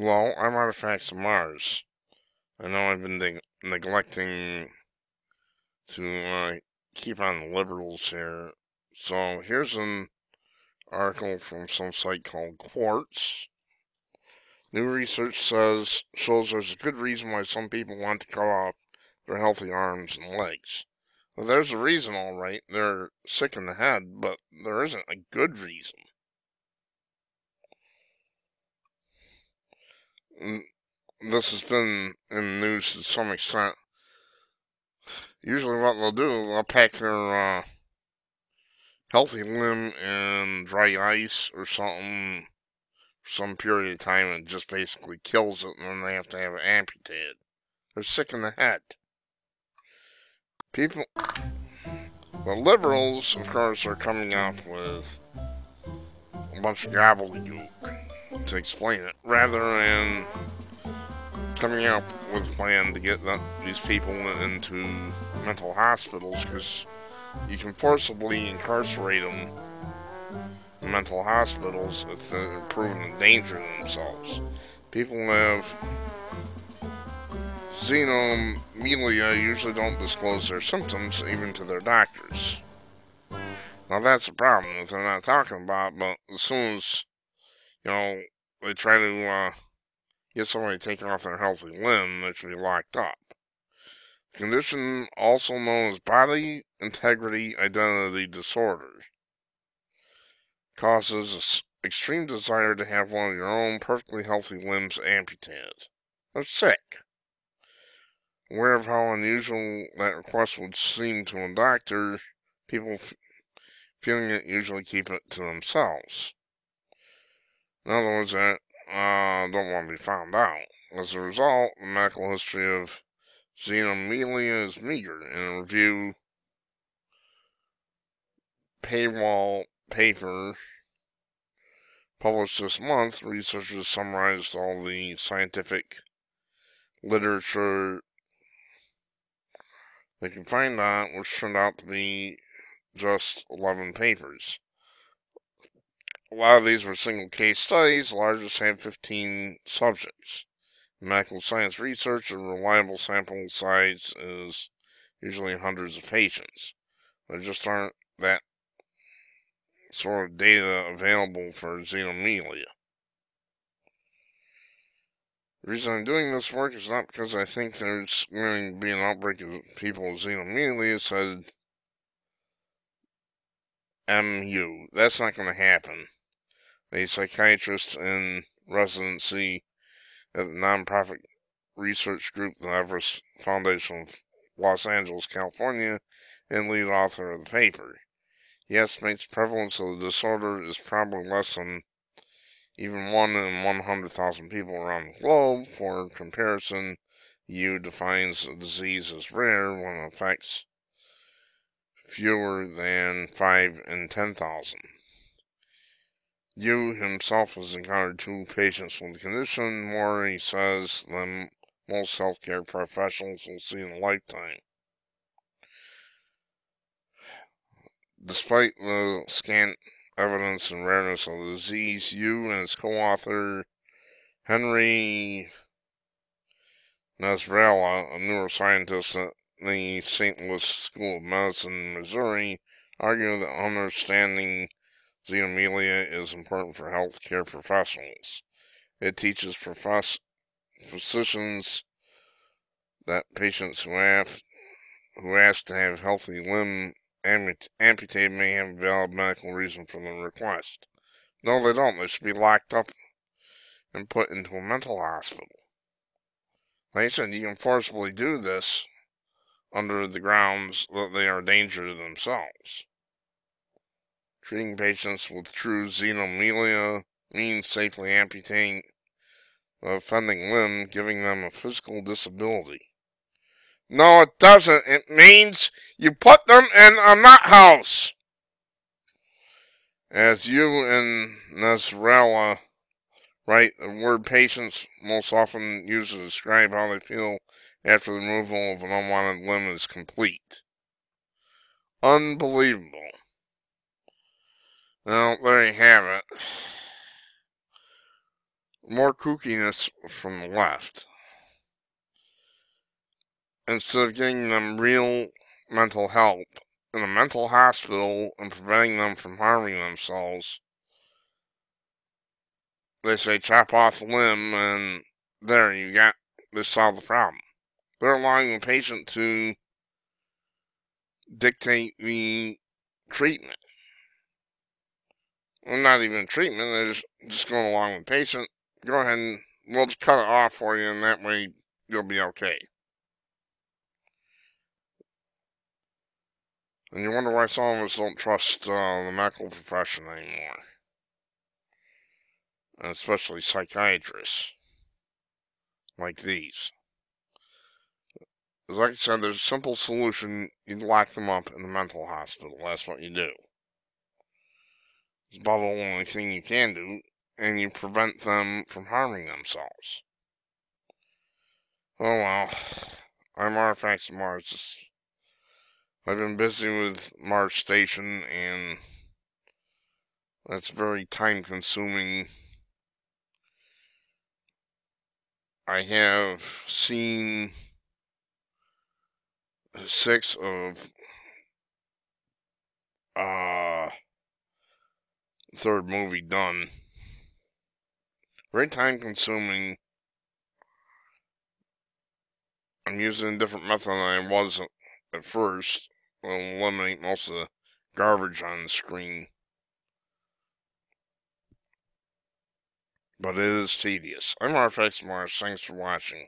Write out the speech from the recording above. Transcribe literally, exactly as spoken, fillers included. Well, I'm Artifacts of Mars. I know I've been neg neglecting to uh, keep on the liberals here. So here's an article from some site called Quartz. New research says shows there's a good reason why some people want to cut off their healthy arms and legs. Well, there's a reason, all right. They're sick in the head, but there isn't a good reason. This has been in the news to some extent. Usually what they'll do, they'll pack their uh, healthy limb in dry ice or something for some period of time, and it just basically kills it, and then they have to have it amputated. They're sick in the head. People, the liberals, of course, are coming up with a bunch of gobbledygook to explain it, rather than coming up with a plan to get the, these people into mental hospitals, because you can forcibly incarcerate them in mental hospitals if they're proven a danger to themselves. People have xenomelia usually don't disclose their symptoms even to their doctors. Now that's a problem that they're not talking about, but as soon as you know, they try to uh, get somebody to take off their healthy limb, they should be locked up. The condition, also known as Body Integrity Identity Disorder, causes an extreme desire to have one of your own perfectly healthy limbs amputated. They're sick. Aware of how unusual that request would seem to a doctor, people f feeling it usually keep it to themselves. In other words, they uh, don't want to be found out. As a result, the medical history of xenomelia is meager. In a review paywall paper published this month, researchers summarized all the scientific literature they can find out, which turned out to be just eleven papers. A lot of these were single case studies. The largest had fifteen subjects. In medical science research, a reliable sample size is usually hundreds of patients. There just aren't that sort of data available for xenomelia. The reason I'm doing this work is not because I think there's going to be an outbreak of people with xenomelia, said M U. That's not going to happen. A psychiatrist in residency at the nonprofit research group, the Everest Foundation of Los Angeles, California, and lead author of the paper. He estimates the prevalence of the disorder is probably less than even one in one hundred thousand people around the globe. For comparison, the E U defines the disease as rare when it affects fewer than five in ten thousand. E U himself has encountered two patients with the condition, more, he says, than most healthcare professionals will see in a lifetime. Despite the scant evidence and rareness of the disease, you and his co-author Henry Nasrallah, a neuroscientist at the Saint Louis School of Medicine in Missouri, argue that understanding xenomelia is important for healthcare professionals. It teaches profess physicians that patients who have who ask to have healthy limb amputated may have a valid medical reason for the request. No, they don't. They should be locked up and put into a mental hospital. Like I said, you can forcibly do this under the grounds that they are a danger to themselves. Treating patients with true xenomelia means safely amputating the offending limb, giving them a physical disability. No, it doesn't. It means you put them in a nut house. As you and Nasrallah write, the word patients most often used to describe how they feel after the removal of an unwanted limb is complete. Unbelievable. Well, there you have it. more kookiness from the left, instead of getting them real mental help in a mental hospital and preventing them from harming themselves. They say chop off a limb and there you got, they solve the problem. They're allowing the patient to dictate the treatment. Well, not even treatment, they're just, just going along with the patient. Go ahead and we'll just cut it off for you, and that way you'll be okay. And you wonder why some of us don't trust uh, the medical profession anymore. And especially psychiatrists. Like these. Like I said, there's a simple solution. You lock them up in the mental hospital. That's what you do. It's about the only thing you can do. And you prevent them from harming themselves. Oh well. I'm Artifacts of Mars. I've been busy with Mars Station, and that's very time-consuming. I have seen six of uh third movie done. Very time-consuming. I'm using a different method than I was at first. It'll eliminate most of the garbage on the screen. But it is tedious. I'm Artifacts of Mars. Thanks for watching.